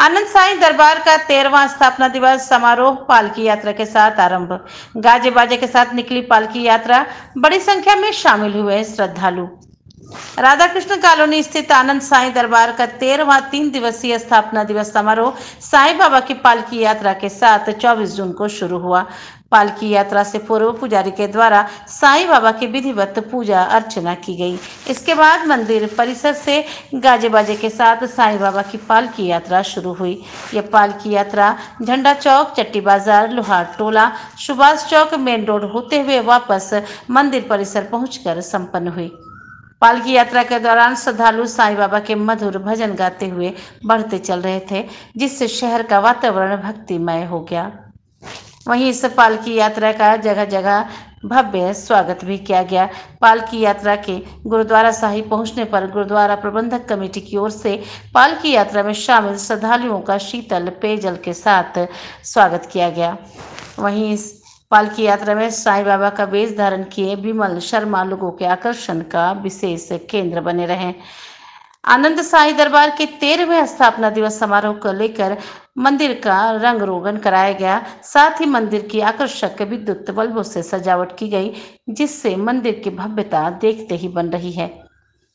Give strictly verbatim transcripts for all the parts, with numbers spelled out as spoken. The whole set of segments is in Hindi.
आनंद साईं दरबार का तेरहवां स्थापना दिवस समारोह पालकी यात्रा के साथ आरंभ। गाजे बाजे के साथ निकली पालकी यात्रा, बड़ी संख्या में शामिल हुए श्रद्धालु। राधाकृष्ण कॉलोनी स्थित आनंद साईं दरबार का तेरहवां तीन दिवसीय स्थापना दिवस समारोह साईं बाबा की पालकी यात्रा के साथ चौबीस जून को शुरू हुआ। पालकी यात्रा से पूर्व पुजारी के द्वारा साईं बाबा की विधिवत पूजा अर्चना की गई। इसके बाद मंदिर परिसर से गाजे बाजे के साथ साईं बाबा की पालकी यात्रा शुरू हुई। यह पालकी यात्रा झंडा चौक, चट्टी बाजार, लोहार टोला, सुभाष चौक, मेन रोड होते हुए वापस मंदिर परिसर पहुंचकर संपन्न हुई। पालकी यात्रा के दौरान श्रद्धालु साईं बाबा के मधुर भजन गाते हुए बढ़ते चल रहे थे, जिससे शहर का वातावरण भक्तिमय हो गया। वहीं इस पालकी यात्रा का जगह जगह भव्य स्वागत भी किया गया। पालकी यात्रा के गुरुद्वारा साहिब पहुंचने पर गुरुद्वारा प्रबंधक कमेटी की ओर से पालकी यात्रा में शामिल श्रद्धालुओं का शीतल पेयजल के साथ स्वागत किया गया। वहीं इस पालकी यात्रा में साईं बाबा का वेश धारण किए विमल शर्मा लोगों के आकर्षण का विशेष केंद्र बने रहे। आनंद साईं दरबार के तेरहवें स्थापना दिवस समारोह को लेकर मंदिर का रंग रोगन कराया गया। साथ ही मंदिर की आकर्षक विद्युत बल्बों से सजावट की गई, जिससे मंदिर की भव्यता देखते ही बन रही है।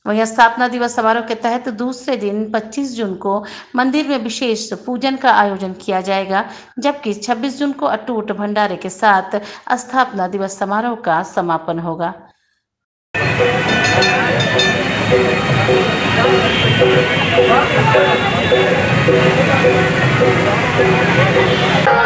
वहीं स्थापना दिवस समारोह के तहत दूसरे दिन पच्चीस जून को मंदिर में विशेष पूजन का आयोजन किया जाएगा, जबकि छब्बीस जून को अटूट भंडारे के साथ स्थापना दिवस समारोह का समापन होगा। Thank you.